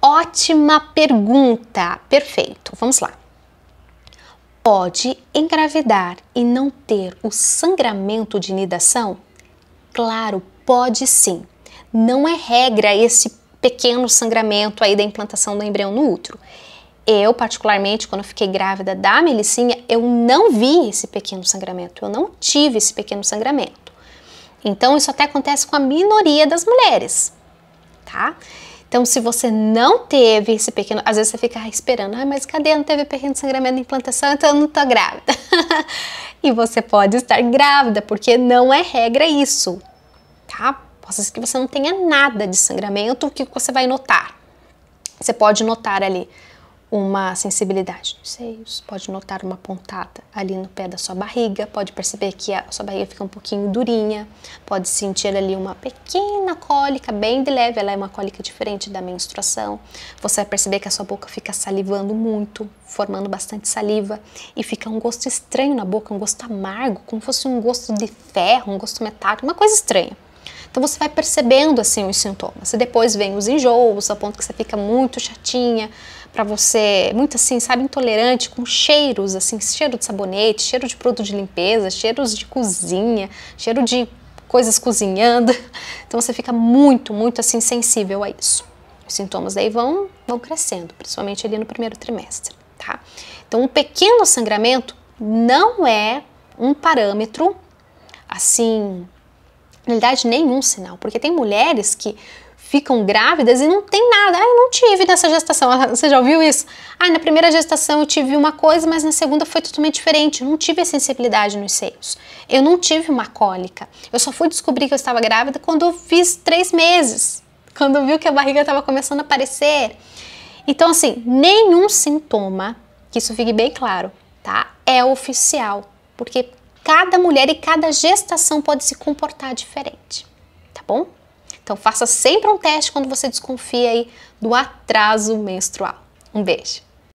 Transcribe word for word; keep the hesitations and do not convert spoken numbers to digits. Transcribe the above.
Ótima pergunta! Perfeito, vamos lá. Pode engravidar e não ter o sangramento de nidação? Claro, pode sim. Não é regra esse pequeno sangramento aí da implantação do embrião no útero. Eu, particularmente, quando eu fiquei grávida da Melicinha, eu não vi esse pequeno sangramento, eu não tive esse pequeno sangramento. Então, isso até acontece com a minoria das mulheres, tá? Então, se você não teve esse pequeno... Às vezes você fica esperando, ah, mas cadê? Não teve pequeno sangramento na implantação, então eu não tô grávida. E você pode estar grávida, porque não é regra isso, tá? Pode ser que você não tenha nada de sangramento, o que você vai notar? Você pode notar ali uma sensibilidade nos seios, pode notar uma pontada ali no pé da sua barriga, pode perceber que a sua barriga fica um pouquinho durinha, pode sentir ali uma pequena cólica, bem de leve, ela é uma cólica diferente da menstruação. Você vai perceber que a sua boca fica salivando muito, formando bastante saliva e fica um gosto estranho na boca, um gosto amargo, como fosse um gosto de ferro, um gosto metálico, uma coisa estranha. Então você vai percebendo assim os sintomas, e depois vem os enjoos, ao ponto que você fica muito chatinha, pra você, muito assim, sabe, intolerante com cheiros, assim, cheiro de sabonete, cheiro de produto de limpeza, cheiros de cozinha, cheiro de coisas cozinhando. Então você fica muito, muito assim, sensível a isso. Os sintomas daí vão, vão crescendo, principalmente ali no primeiro trimestre, tá? Então um pequeno sangramento não é um parâmetro, assim... Na verdade, nenhum sinal, porque tem mulheres que ficam grávidas e não tem nada. Ah, eu não tive nessa gestação. Você já ouviu isso? Ah, na primeira gestação eu tive uma coisa, mas na segunda foi totalmente diferente. Eu não tive a sensibilidade nos seios. Eu não tive uma cólica. Eu só fui descobrir que eu estava grávida quando eu fiz três meses, quando eu vi que a barriga estava começando a aparecer. Então, assim, nenhum sintoma, que isso fique bem claro, tá? É oficial, porque cada mulher e cada gestação pode se comportar diferente, tá bom? Então faça sempre um teste quando você desconfia aí do atraso menstrual. Um beijo!